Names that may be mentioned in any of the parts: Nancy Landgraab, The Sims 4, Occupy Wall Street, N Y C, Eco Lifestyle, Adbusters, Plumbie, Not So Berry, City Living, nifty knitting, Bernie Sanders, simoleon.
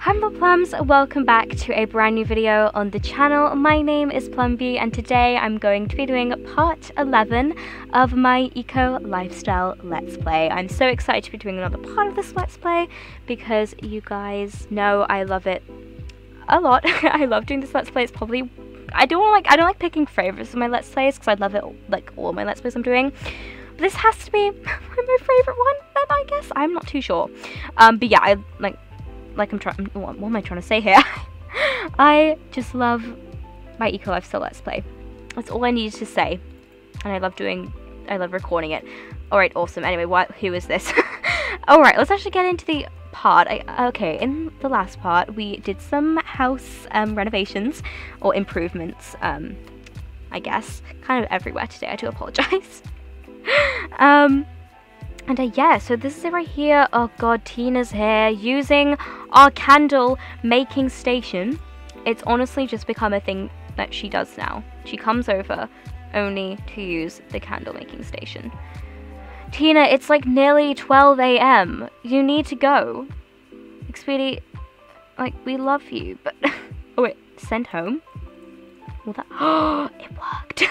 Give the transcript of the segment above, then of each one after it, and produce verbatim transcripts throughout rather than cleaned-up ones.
Hi Plums, welcome back to a brand new video on the channel. My name is Plumbie and today I'm going to be doing part eleven of my Eco Lifestyle Let's Play. I'm so excited to be doing another part of this Let's Play because you guys know I love it a lot. I love doing this Let's Play. It's probably, I don't like, I don't like picking favorites of my Let's Plays because I love it, like all my Let's Plays I'm doing. But this has to be my favorite one then, I guess. I'm not too sure. Um, but yeah, I like, Like I'm trying, what, what am I trying to say here? I just love my Eco Lifestyle Let's Play. That's all I needed to say, and I love doing, I love recording it. All right, awesome. Anyway, what? Who is this? All right, let's actually get into the part. I, okay, in the last part we did some house um, renovations or improvements. Um, I guess kind of everywhere today. I do apologize. um. And uh, yeah, so this is it right here. Oh god, Tina's here using our candle making station. It's honestly just become a thing that she does now. She comes over only to use the candle making station. Tina, it's like nearly twelve A M You need to go. Like, sweetie, like, we love you, but... oh wait, sent home? Well, that... oh, it worked.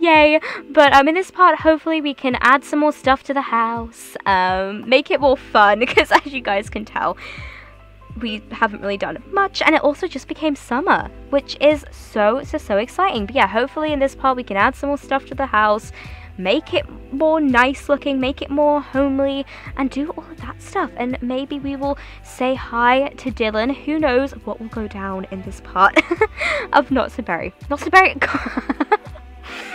Yay. But um in this part hopefully we can add some more stuff to the house, um make it more fun, because as you guys can tell we haven't really done much, and it also just became summer, which is so so so exciting. But yeah, hopefully in this part we can add some more stuff to the house, make it more nice looking, make it more homely, and do all of that stuff. And maybe we will say hi to Dylan. Who knows what will go down in this part of Not So Berry. Not So Berry.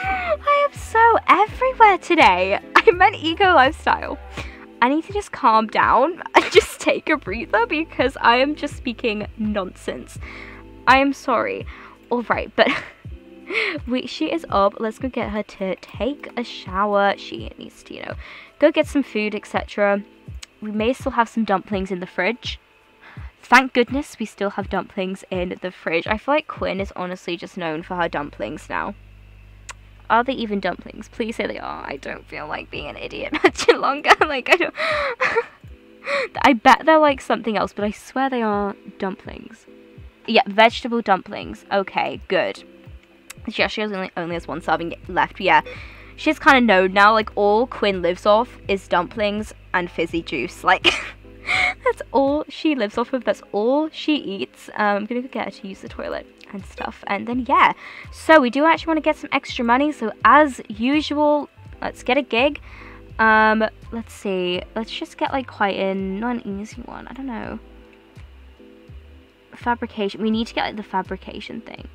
I am so everywhere today. I meant Eco Lifestyle. I need to just calm down and just take a breather because I am just speaking nonsense. I am sorry. All right, but we, she is up. Let's go get her to take a shower. She needs to, you know, go get some food, et cetera. We may still have some dumplings in the fridge. Thank goodness we still have dumplings in the fridge. I feel like Quinn is honestly just known for her dumplings now. Are they even dumplings? Please say they are. I don't feel like being an idiot much longer. Like, I don't... I bet they're like something else, but I swear they are dumplings. Yeah, vegetable dumplings. Okay, good. Yeah, she only, only has one serving left. Yeah, she's kind of known now. Like, all Quinn lives off is dumplings and fizzy juice. Like, that's all she lives off of. That's all she eats. Um, I'm going to go get her to use the toilet and stuff. And then, yeah. So, we do actually want to get some extra money. So, as usual, let's get a gig. Um, let's see. Let's just get, like, quite a non-easy one. I don't know. Fabrication. We need to get, like, the fabrication thing.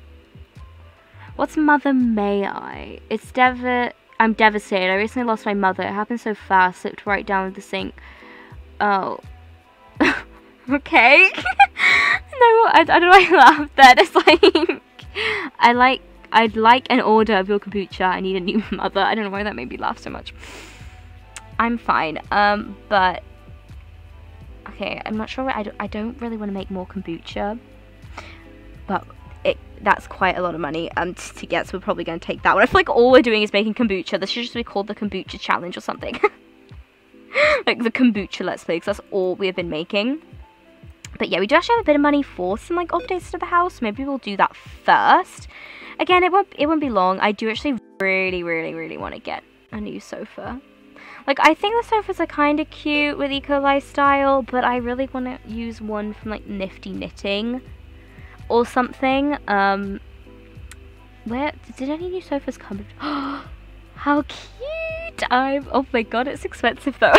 What's Mother May I? It's dev- I'm devastated. I recently lost my mother. It happened so fast. Slipped right down with the sink. Oh. Okay. No, I, I don't know why I laughed there. It's like, I like, I'd like an order of your kombucha. I need a new mother. I don't know why that made me laugh so much. I'm fine. Um, but, okay, I'm not sure. Where, I, don't, I don't really want to make more kombucha. But it that's quite a lot of money um, to, to get, so we're probably going to take that one. I feel like all we're doing is making kombucha. This should just be called the kombucha challenge or something. Like the kombucha Let's Play, because that's all we have been making. But yeah, we do actually have a bit of money for some like updates to the house. Maybe we'll do that first. Again, it won't it won't be long. I do actually really, really, really want to get a new sofa. Like, I think the sofas are kind of cute with Eco Lifestyle, but I really want to use one from like Nifty Knitting or something. Um, where did any new sofas come? How cute! I'm. Oh my god, it's expensive though.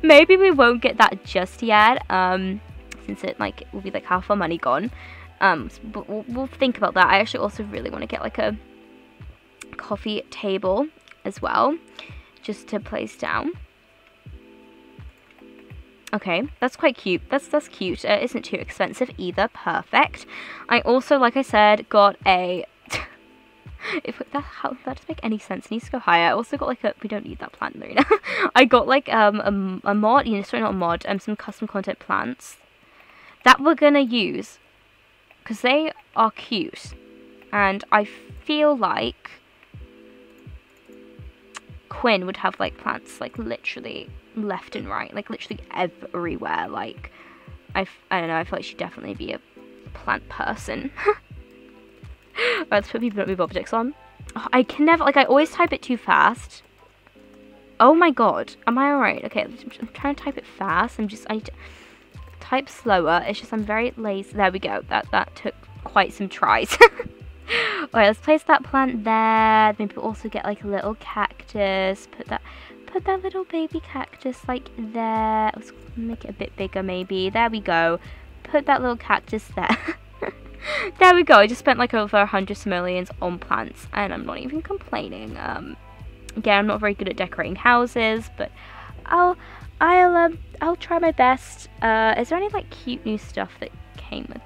Maybe we won't get that just yet. Um. Since it like will be like half our money gone, um but we'll, we'll think about that. I actually also really want to get like a coffee table as well, just to place down. Okay, that's quite cute. That's that's cute. It isn't too expensive either. Perfect. I also, like I said, got a if that how that doesn't make any sense. It needs to go higher. I also got like a we don't need that plant Marina. I got like um a, a mod, you know, sorry, not a mod, um some custom content plants that we're gonna use because they are cute, and I feel like Quinn would have like plants like literally left and right, like literally everywhere. Like I, I don't know, I feel like she'd definitely be a plant person. Alright, let's put people that move objects on. Oh, I can never, like, I always type it too fast. Oh my god, am I alright? Okay, I'm, I'm trying to type it fast. I'm just, I type slower. It's just I'm very lazy. There we go. That that took quite some tries. Alright, let's place that plant there. Maybe we'll also get like a little cactus. Put that, put that little baby cactus like there. Let's make it a bit bigger maybe. There we go. Put that little cactus there. There we go. I just spent like over one hundred simoleons on plants, and I'm not even complaining. Um, again, I'm not very good at decorating houses, but I'll, I'll, um, I'll try my best. Uh, is there any like cute new stuff that came with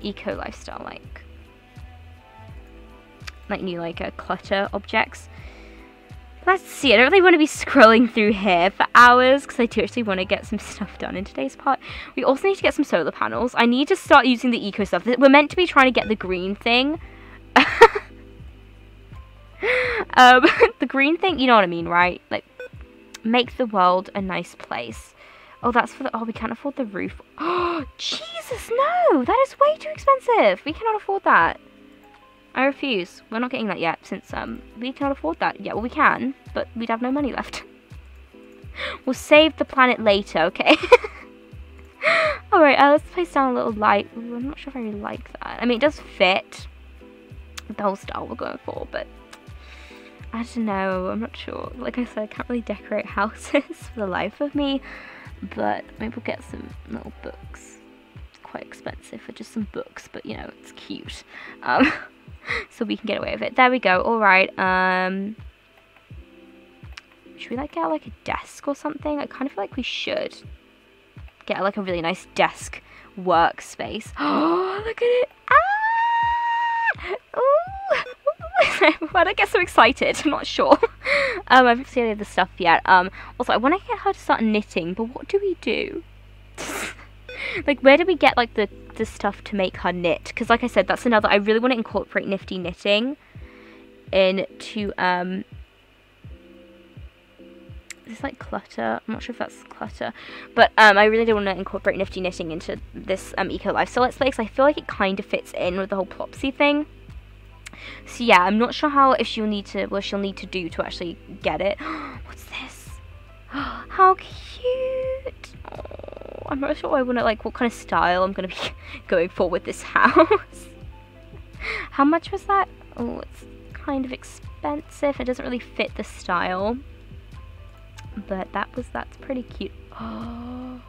Eco Lifestyle, like, like new like uh, clutter objects? Let's see. I don't really want to be scrolling through here for hours because I do actually want to get some stuff done in today's part. We also need to get some solar panels. I need to start using the eco stuff. We're meant to be trying to get the green thing. um, the green thing, you know what I mean, right? Like, make the world a nice place. Oh, that's for the... Oh, we can't afford the roof. Oh, Jesus, no! That is way too expensive. We cannot afford that. I refuse. We're not getting that yet, since um we can't afford that. Yeah, well, we can, but we'd have no money left. We'll save the planet later, okay? Alright, uh, let's place down a little light. Ooh, I'm not sure if I really like that. I mean, it does fit the whole style we're going for, but I don't know. I'm not sure. Like I said, I can't really decorate houses for the life of me, but maybe we'll get some little books. Quite expensive for just some books, but you know, it's cute. Um... So we can get away with it. There we go. All right. Um, should we like get like a desk or something? I kind of feel like we should get like a really nice desk workspace. Oh, look at it! Ah! Ooh! Why did I get so excited? I'm not sure. Um, I haven't seen any of the stuff yet. Um, also, I want to get her to start knitting, but what do we do? Like, where do we get like the the stuff to make her knit? Because like I said, that's another, I really want to incorporate nifty knitting into um this like clutter. I'm not sure if that's clutter, but um I really do want to incorporate nifty knitting into this um Eco Lifestyle Let's Play, because I feel like it kind of fits in with the whole Plopsy thing. So yeah, I'm not sure how, if she'll need to, what she'll need to do to actually get it. What's this? How cute. Oh, I'm not sure I want to, like, what kind of style I'm going to be going for with this house. How much was that? Oh, it's kind of expensive. It doesn't really fit the style. But that was, that's pretty cute. Oh,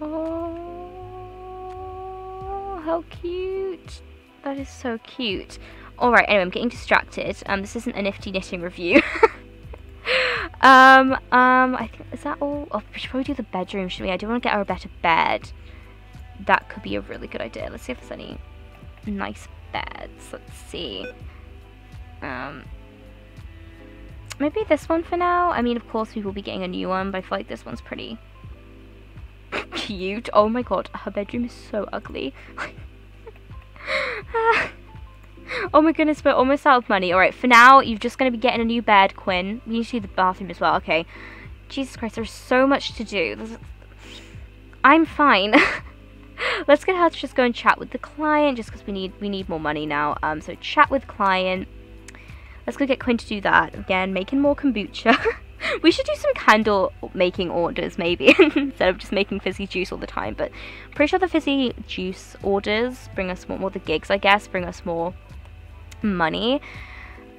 oh, how cute. That is so cute. All right, anyway, I'm getting distracted. Um, this isn't a nifty knitting review. Um, um, I think, is that all? Oh, we should probably do the bedroom, shouldn't we? I do want to get her a better bed. That could be a really good idea. Let's see if there's any nice beds. Let's see. Um, maybe this one for now. I mean, of course, we will be getting a new one, but I feel like this one's pretty cute. Oh my god, her bedroom is so ugly. uh. Oh my goodness, we're almost out of money. Alright, for now, you're just going to be getting a new bed, Quinn. We need to do the bathroom as well, okay. Jesus Christ, there's so much to do. There's... I'm fine. Let's get her to just go and chat with the client, just because we need we need more money now. Um, So chat with client. Let's go get Quinn to do that. Again, making more kombucha. We should do some candle making orders, maybe, instead of just making fizzy juice all the time. But I'm pretty sure the fizzy juice orders bring us more, more the gigs, I guess, bring us more money.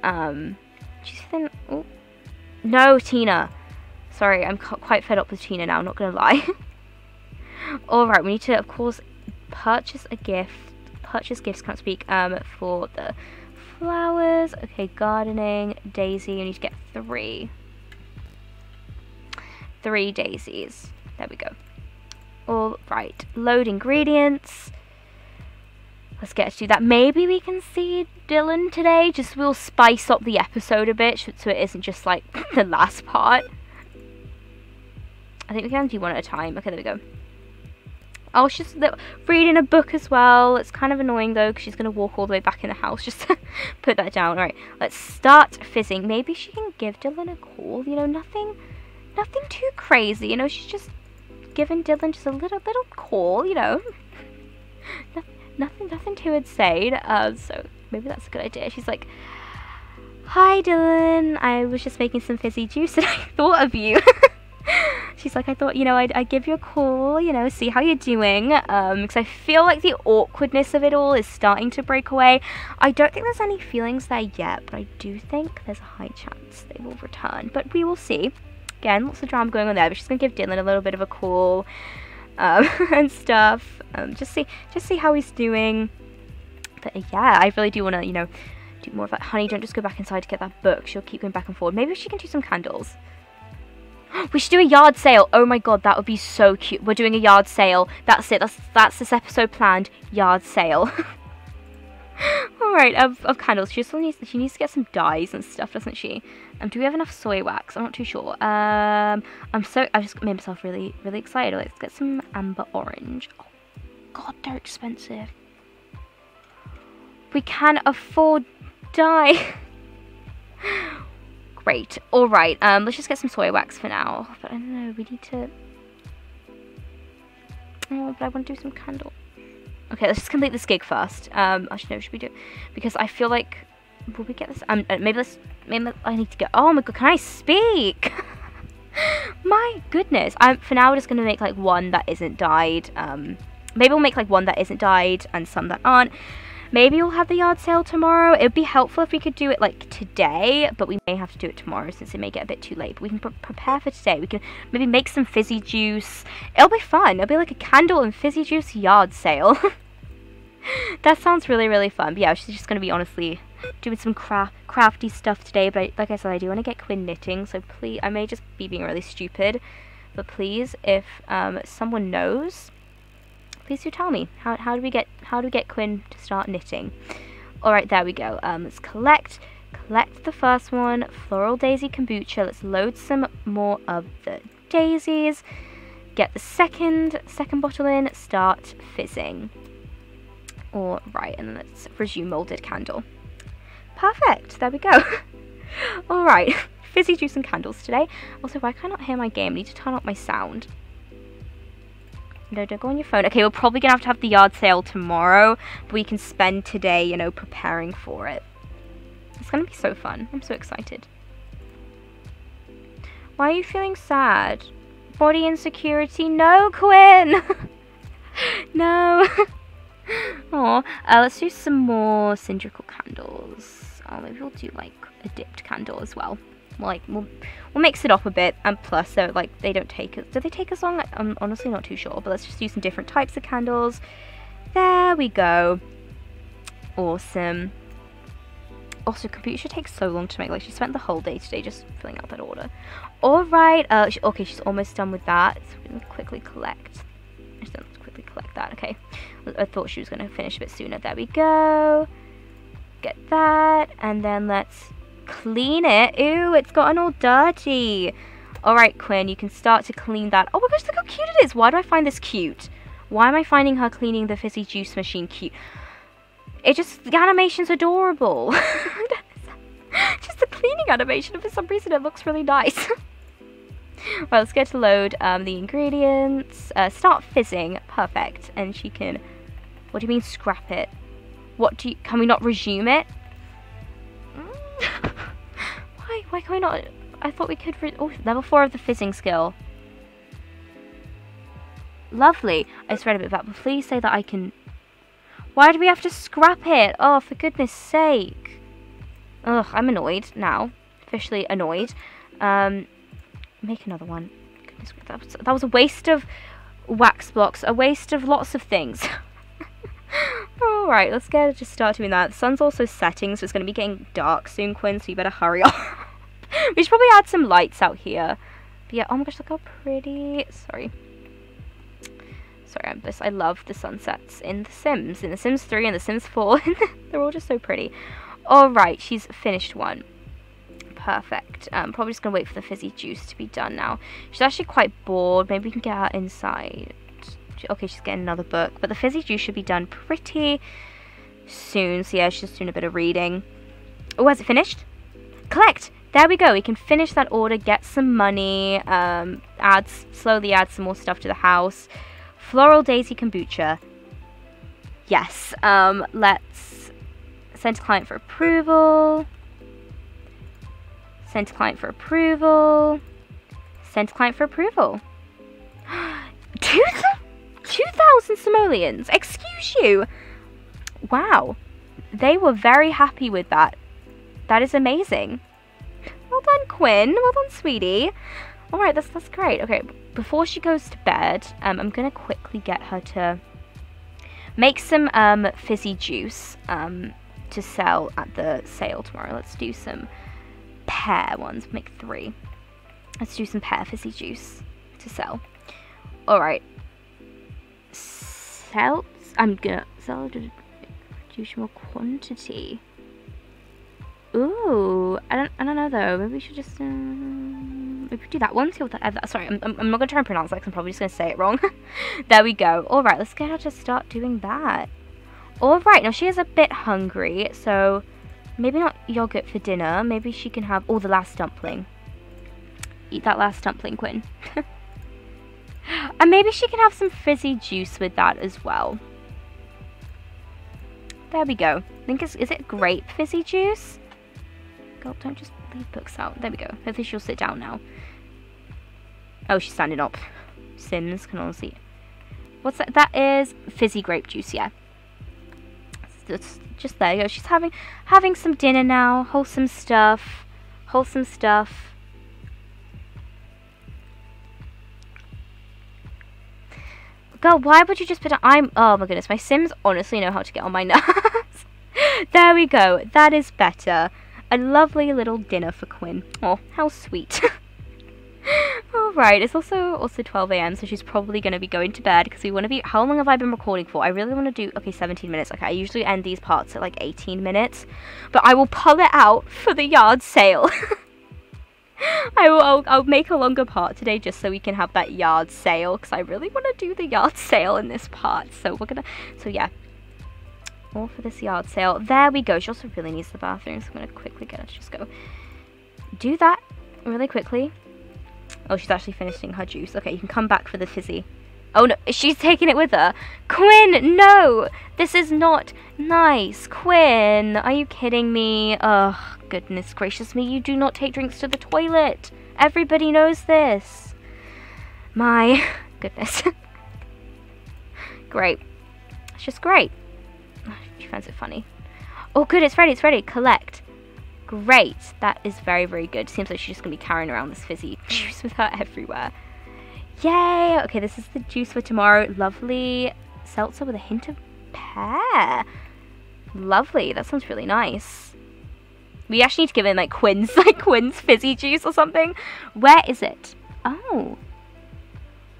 Um, do you think, oh, no, Tina. Sorry, I'm quite fed up with Tina now, I'm not going to lie. Alright, we need to, of course, purchase a gift. Purchase gifts, can't speak, um, for the flowers. Okay, gardening, daisy, we need to get three. Three daisies. There we go. Alright, load ingredients. Let's get to do that. Maybe we can see Dylan today. Just we'll spice up the episode a bit so it isn't just like the last part. I think we can do one at a time. Okay, there we go. Oh, she's reading a book as well. It's kind of annoying though because she's going to walk all the way back in the house. Just put that down. Alright, let's start fizzing. Maybe she can give Dylan a call. You know, nothing, nothing too crazy. You know, she's just given Dylan just a little little call, you know. no, nothing nothing too insane. Um, so maybe that's a good idea. She's like, "Hi Dylan, I was just making some fizzy juice and I thought of you." She's like, I thought, you know, I'd, I'd give you a call, you know, see how you're doing. Um, because I feel like the awkwardness of it all is starting to break away. I don't think there's any feelings there yet, but I do think there's a high chance they will return. But we will see. Again, lots of drama going on there, but she's going to give Dylan a little bit of a call um, and stuff. Um, just see, just see how he's doing. But yeah, I really do want to, you know, do more of that. Honey, don't just go back inside to get that book. She'll keep going back and forth. Maybe she can do some candles. We should do a yard sale. Oh my god, that would be so cute. We're doing a yard sale. That's it. That's that's this episode planned. Yard sale. Alright, of, of candles. She just needs, she needs to get some dyes and stuff, doesn't she? Um, do we have enough soy wax? I'm not too sure. Um, I'm so... I've just made myself really, really excited. Let's get some amber orange. Oh, god, they're expensive. We can afford dye. Great. All right. Um, let's just get some soy wax for now. But I don't know. We need to. Oh, but I want to do some candle. Okay, let's just complete this gig first. Um, actually, no. Should we do? Because I feel like will we get this? Um, maybe let's. Maybe I need to get. Oh my god! Can I speak? My goodness. I'm for now. We're just gonna make like one that isn't dyed. Um, maybe we'll make like one that isn't dyed and some that aren't. Maybe we'll have the yard sale tomorrow. It would be helpful if we could do it like today, but we may have to do it tomorrow since it may get a bit too late. But we can pre prepare for today. We can maybe make some fizzy juice. It'll be fun. It'll be like a candle and fizzy juice yard sale. That sounds really, really fun. But yeah, she's just going to be honestly doing some craft crafty stuff today. But I, like I said, I do want to get Quinn knitting. So please, I may just be being really stupid. But please, if um, someone knows... Please do tell me, how, how do we get how do we get Quinn to start knitting? Alright, there we go. Um, let's collect collect the first one, Floral Daisy Kombucha. Let's load some more of the daisies. Get the second second bottle in, start fizzing. Alright, and let's resume molded candle. Perfect, there we go. Alright, fizzy juice and candles today. Also, why can I not hear my game? I need to turn up my sound. No, don't go on your phone. Okay, we're probably gonna have to have the yard sale tomorrow, but we can spend today, you know, preparing for it. It's gonna be so fun. I'm so excited. Why are you feeling sad? Body insecurity? No, Quinn! No! Aw, uh, let's do some more cylindrical candles. Oh, maybe we'll do, like, a dipped candle as well. We'll, like, we'll, we'll mix it up a bit, and plus, though, like, they don't take as, do they take as long? I'm honestly not too sure, but let's just use some different types of candles. There we go. Awesome. Also, kombucha takes so long to make, like, she spent the whole day today just filling out that order. Alright, uh, she, okay, she's almost done with that, so we're gonna quickly collect, I just don't quickly collect that, okay. I thought she was gonna finish a bit sooner, there we go. Get that, and then let's clean it. Ooh, it's gotten all dirty. Alright, Quinn, you can start to clean that. Oh my gosh, look how cute it is. Why do I find this cute? Why am I finding her cleaning the fizzy juice machine cute? It just, the animation's adorable. Just the cleaning animation, for some reason it looks really nice. Well, let's go to load um, the ingredients. Uh, start fizzing. Perfect. And she can, what do you mean scrap it? What do you, can we not resume it? Why, why can we not? I thought we could, re oh, level four of the fizzing skill. Lovely. I just read a bit about, but please say that I can, why do we have to scrap it? Oh, for goodness sake. Ugh, I'm annoyed now. Officially annoyed. Um, make another one. Goodness, that was, that was a waste of wax blocks, a waste of lots of things. Alright, let's get it, just start doing that. The sun's also setting, so it's going to be getting dark soon, Quinn, so you better hurry up. We should probably add some lights out here. But yeah, oh my gosh, look how pretty. Sorry. Sorry, I'm just, I love the sunsets in The Sims. In The Sims three and The Sims four. They're all just so pretty. Alright, she's finished one. Perfect. Um, probably just going to wait for the fizzy juice to be done now. She's actually quite bored. Maybe we can get her inside. Okay, she's getting another book, but the fizzy juice should be done pretty soon, so yeah, she's just doing a bit of reading. Oh, has it finished? Collect there we go. We can finish that order, get some money, um, add, slowly add some more stuff to the house. Floral Daisy Kombucha. Yes, um, let's send to client for approval. Send to client for approval. Send to client for approval. two thousand simoleons, excuse you. Wow, they were very happy with that. That is amazing. Well done, Quinn. Well done, sweetie. All right, that's, that's great. Okay, before she goes to bed, um, I'm gonna quickly get her to make some um, fizzy juice um, to sell at the sale tomorrow. Let's do some pear ones, make three. Let's do some pear fizzy juice to sell. All right, sell, I'm gonna sell to reduce more quantity. Ooh, I don't, I don't know though. Maybe we should just um, maybe do that one. See what that. Sorry, I'm, I'm not gonna try and pronounce that. Cause I'm probably just gonna say it wrong. There we go. All right, let's get her to start doing that. All right, now she is a bit hungry, so maybe not yogurt for dinner. Maybe she can have all oh, the last dumpling. Eat that last dumpling, Quinn. And maybe she can have some fizzy juice with that as well. There we go. I think it's, is it grape fizzy juice? God, don't just leave books out. There we go. Hopefully she'll sit down now. Oh, she's standing up. Sims can honestly. What's that? That is fizzy grape juice, yeah. It's just there you go. She's having having some dinner now. Wholesome stuff. Wholesome stuff. Girl, why would you just put down? I'm, oh my goodness, my Sims honestly know how to get on my nerves. There we go. That is better. A lovely little dinner for Quinn. Oh, how sweet. Alright, it's also also twelve A M, so she's probably going to be going to bed because we want to be... How long have I been recording for? I really want to do... Okay, seventeen minutes. Okay, I usually end these parts at like eighteen minutes. But I will pull it out for the yard sale. I will, I'll, I'll make a longer part today just so we can have that yard sale because I really want to do the yard sale in this part. So we're going to... So yeah. All for this yard sale. There we go. She also really needs the bathroom, so I'm going to quickly get her to just go do that really quickly. Oh, she's actually finishing her juice. Okay, you can come back for the fizzy. Oh no, she's taking it with her. Quinn, no! This is not nice. Quinn, are you kidding me? Oh, goodness gracious me. You do not take drinks to the toilet. Everybody knows this. My goodness. Great. It's just great. She finds it funny. Oh good, it's ready, it's ready. Collect. Great. That is very, very good. Seems like she's just going to be carrying around this fizzy juice with her everywhere. Yay! Okay, this is the juice for tomorrow. Lovely seltzer with a hint of pear. Lovely. That sounds really nice. We actually need to give in like Quinn's, like Quinn's fizzy juice or something. Where is it? Oh.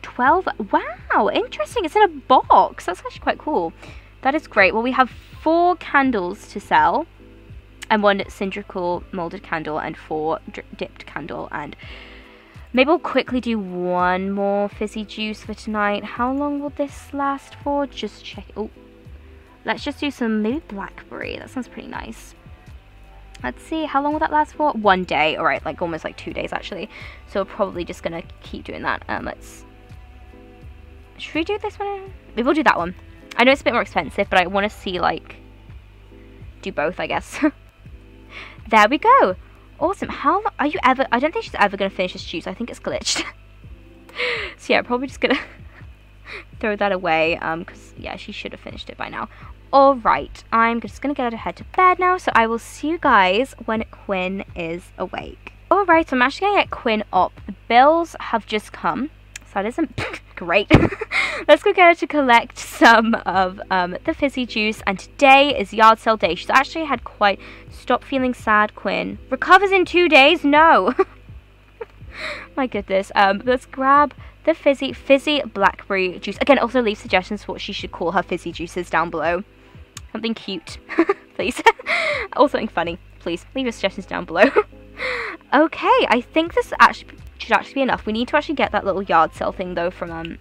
twelve. Wow, interesting. It's in a box. That's actually quite cool. That is great. Well, we have four candles to sell, and one cylindrical molded candle, and four dipped candle, and maybe we'll quickly do one more fizzy juice for tonight. How long will this last for? Just check. Oh, let's just do some maybe blackberry. That sounds pretty nice. Let's see, how long will that last for? One day. All right, like almost like two days actually. So we're probably just gonna keep doing that. Um, let's. Should we do this one? We will do that one. I know it's a bit more expensive, but I want to see, like, do both, I guess. There we go. Awesome. How are you ever... I don't think she's ever going to finish this juice. I think it's glitched. So, yeah, probably just going to throw that away. Um, because, yeah, she should have finished it by now. All right. I'm just going to get her to head to bed now. So, I will see you guys when Quinn is awake. All right. So, I'm actually going to get Quinn up. The bills have just come. So, that isn't... Great. Let's go get her to collect some of um, the fizzy juice, and today is yard sale day. She's actually had quite... Stop feeling sad, Quinn. Recovers in two days? No. My goodness. Um, let's grab the fizzy, fizzy blackberry juice. Again, also leave suggestions for what she should call her fizzy juices down below. Something cute, please. Or something funny, please. Leave your suggestions down below. Okay, I think this actually... should actually be enough. We need to actually get that little yard sale thing though from um,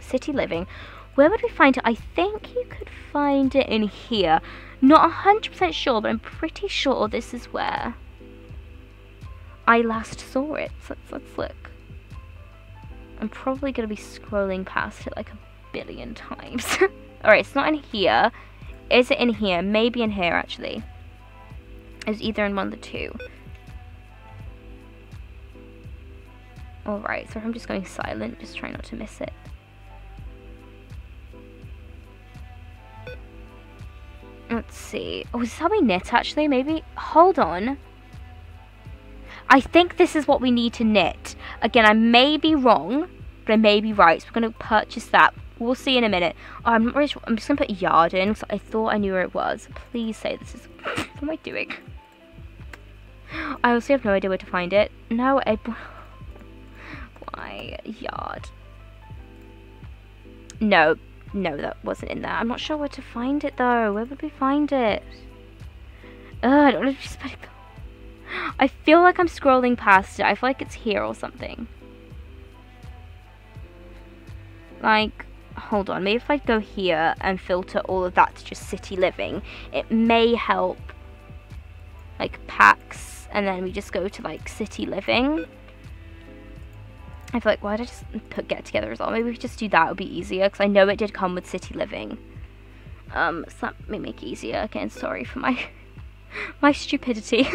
City Living. Where would we find it? I think you could find it in here. Not one hundred percent sure, but I'm pretty sure this is where. I last saw it. So let's, let's look. I'm probably going to be scrolling past it like a billion times. Alright, it's not in here. Is it in here? Maybe in here, actually. It's either in one of the two. Alright, so I'm just going silent, just trying not to miss it. Let's see. Oh, is this how we knit, actually? Maybe? Hold on. I think this is what we need to knit. Again, I may be wrong, but I may be right. So we're going to purchase that. We'll see in a minute. Oh, I'm not really sure. I'm just going to put yard in because I thought I knew where it was. Please say this is... What am I doing? I also have no idea where to find it. No, I... Why? Yard. No. No, that wasn't in there. I'm not sure where to find it, though. Where would we find it? Ugh, I don't want to just... I feel like I'm scrolling past it. I feel like it's here or something. Like... Hold on, maybe if I go here and filter all of that to just City Living, it may help, like, packs, and then we just go to, like, City Living. I feel like, why did I just put Get Together as well? Maybe we could just do that, it would be easier, because I know it did come with City Living. Um, so that may make it easier. Again, sorry for my, my stupidity.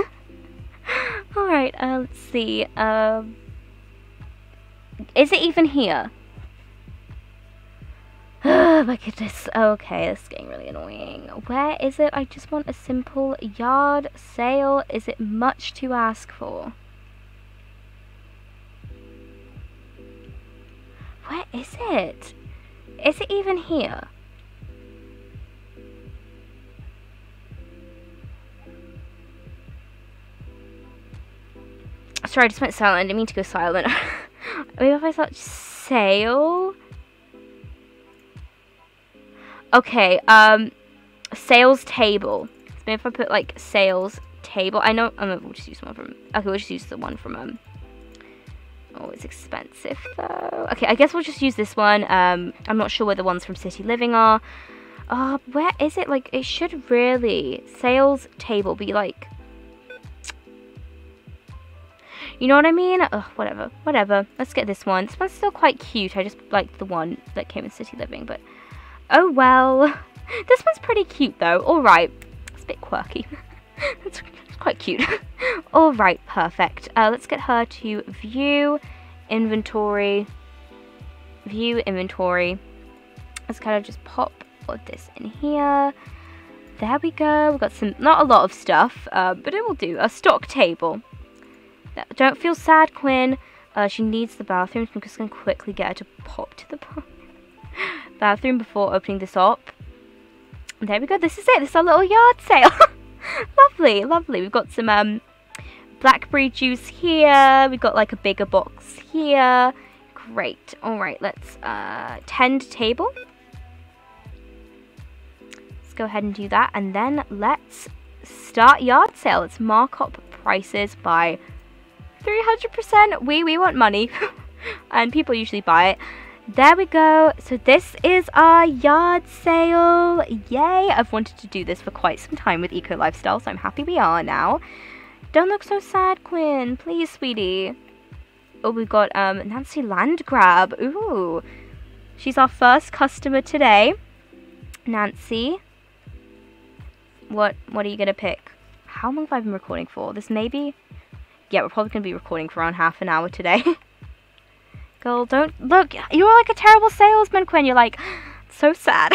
Alright, uh, let's see, um, is it even here? Oh my goodness. Okay, this is getting really annoying. Where is it? I just want a simple yard sale. Is it much to ask for? Where is it? Is it even here? Sorry, I just went silent. I didn't mean to go silent. Maybe if I search sale... Okay, um, sales table. So maybe if I put, like, sales table. I know, um, we'll just use one from, okay, we'll just use the one from, um, oh, it's expensive, though. Okay, I guess we'll just use this one. Um, I'm not sure where the ones from City Living are. Uh, where is it? Like, it should really, sales table be, like, you know what I mean? Ugh, whatever, whatever. Let's get this one. This one's still quite cute. I just liked the one that came in City Living, but... Oh well, this one's pretty cute though. All right, it's a bit quirky. It's quite cute. All right, perfect. Uh, let's get her to view, inventory, view inventory. Let's kind of just pop all of this in here. There we go. We've got some, not a lot of stuff, uh, but it will do. A stock table. Don't feel sad, Quinn. Uh, she needs the bathroom. So I'm just gonna quickly get her to pop to the bathroom. Bathroom before opening this up. There we go. This is it. This is our little yard sale. Lovely, lovely. We've got some um, blackberry juice here. We've got like a bigger box here. Great. All right, let's uh, tend table. Let's go ahead and do that, and then let's start yard sale. Let's mark up prices by three hundred percent. We we want money, and people usually buy it. There we go. So this is our yard sale. Yay. I've wanted to do this for quite some time with Eco Lifestyle, so I'm happy we are now. Don't look so sad, Quinn. Please, sweetie. Oh, we've got um, Nancy Landgraab. Ooh. She's our first customer today. Nancy. What, what are you going to pick? How long have I been recording for? This may be... Yeah, we're probably going to be recording for around half an hour today. Girl, don't look. You're like a terrible salesman, Quinn. You're like, so sad.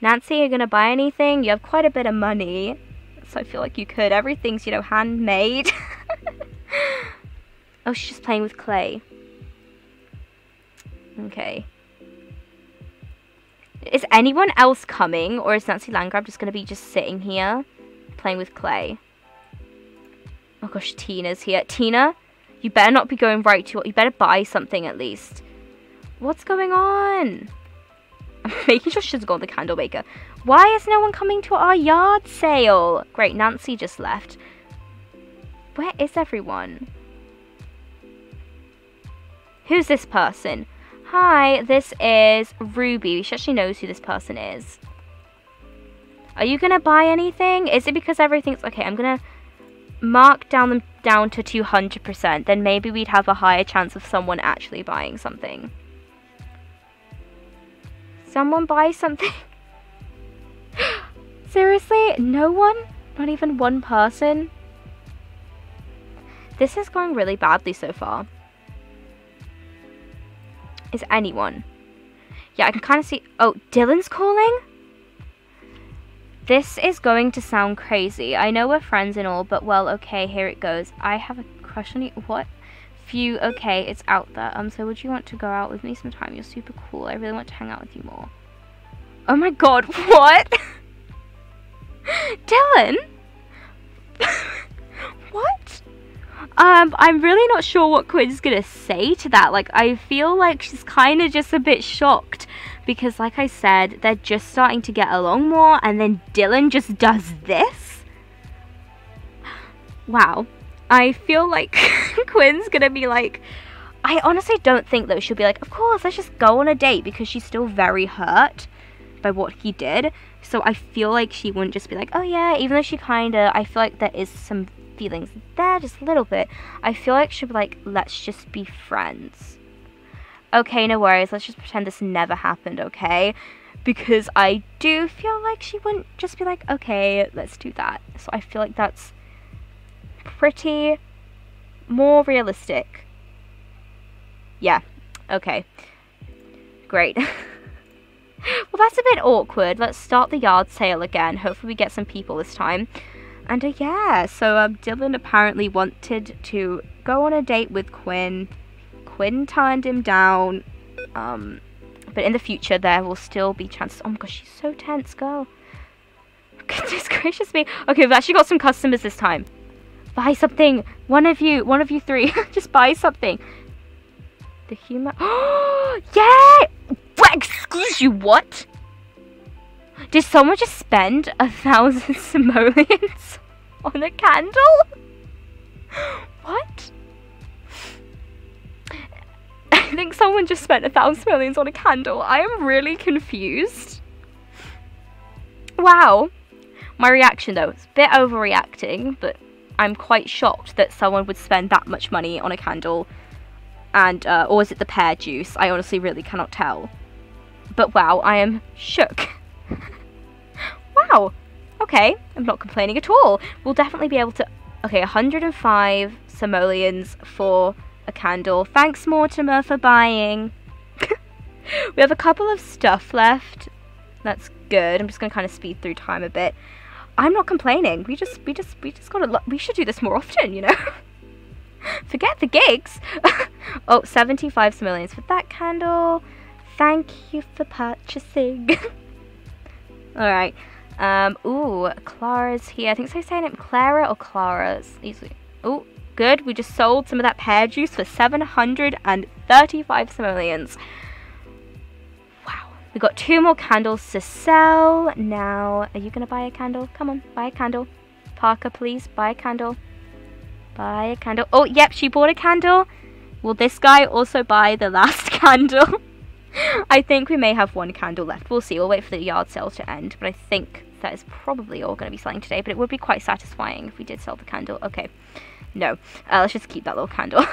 Nancy, you're gonna buy anything? You have quite a bit of money, so I feel like you could. Everything's, you know, handmade. Oh, she's just playing with clay. Okay. Is anyone else coming, or is Nancy Landgraab just gonna be just sitting here playing with clay? Oh gosh, Tina's here. Tina. You better not be going right to it. You better buy something at least. What's going on? I'm making sure she doesn't go on the candle maker. Why is no one coming to our yard sale? Great, Nancy just left. Where is everyone? Who's this person? Hi, this is Ruby. She actually knows who this person is. Are you going to buy anything? Is it because everything's... Okay, I'm going to... mark down them down to two hundred percent, then maybe we'd have a higher chance of someone actually buying something. Someone buy something? Seriously? No one? Not even one person? This is going really badly so far. Is anyone? Yeah, I can kind of see... Oh, Dylan's calling? This is going to sound crazy. I know we're friends and all, but well, okay, here it goes. I have a crush on you. What? Phew, okay, it's out there. Um, so would you want to go out with me sometime? You're super cool. I really want to hang out with you more. Oh my god, what? Dylan? What? Um, I'm really not sure what Quinn's gonna say to that. Like, I feel like she's kind of just a bit shocked. Because like I said, they're just starting to get along more, and then Dylan just does this? Wow. I feel like Quinn's gonna be like... I honestly don't think though she'll be like, of course, let's just go on a date, because she's still very hurt by what he did. So I feel like she wouldn't just be like, oh yeah, even though she kinda... I feel like there is some feelings there, just a little bit. I feel like she'll be like, let's just be friends. Okay, no worries, let's just pretend this never happened, okay? Because I do feel like she wouldn't just be like, okay, let's do that. So I feel like that's pretty more realistic. Yeah, okay, great. Well, that's a bit awkward. Let's start the yard sale again. Hopefully we get some people this time. And uh, yeah, so um, Dylan apparently wanted to go on a date with Quinn. Quinn turned him down. Um, but in the future, there will still be chances. Oh my gosh, she's so tense, girl. Goodness gracious me. Okay, we've actually got some customers this time. Buy something. One of you, one of you three. Just buy something. The humor. Oh, yeah! Excuse you, what? Did someone just spend a thousand simoleons on a candle? What? I think someone just spent a thousand simoleons on a candle. I am really confused. Wow. My reaction though, it's a bit overreacting, but I'm quite shocked that someone would spend that much money on a candle. And, uh, or is it the pear juice? I honestly really cannot tell. But wow, I am shook. Wow, okay, I'm not complaining at all. We'll definitely be able to... Okay, one hundred and five simoleons for a candle. Thanks, Mortimer, for buying. We have a couple of stuff left. That's good. I'm just gonna kind of speed through time a bit. I'm not complaining. We just, we just, we just got a lot. We should do this more often, you know? Forget the gigs. Oh, seventy-five simoleons for that candle. Thank you for purchasing. Alright. Um, ooh, Clara's here. I think so saying it Clara or Clara's easily. Ooh, good. We just sold some of that pear juice for seven hundred and thirty-five simoleons. Wow. We got two more candles to sell. Now, are you gonna buy a candle? Come on, buy a candle. Parker, please, buy a candle. Buy a candle. Oh, yep, she bought a candle. Will this guy also buy the last candle? I think we may have one candle left. We'll see. We'll wait for the yard sale to end. But I think that is probably all going to be selling today. But it would be quite satisfying if we did sell the candle. Okay. No. Uh, let's just keep that little candle.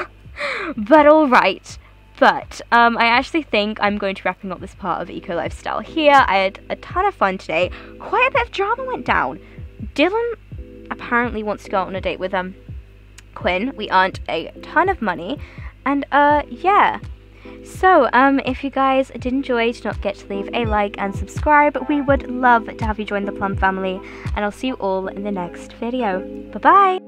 But all right. But um, I actually think I'm going to be wrapping up this part of Eco Lifestyle here. I had a ton of fun today. Quite a bit of drama went down. Dylan apparently wants to go out on a date with um, Quinn. We earned a ton of money. And uh, yeah. So, um, if you guys did enjoy, do not forget to leave a like and subscribe. We would love to have you join the Plum family, and I'll see you all in the next video. Bye-bye!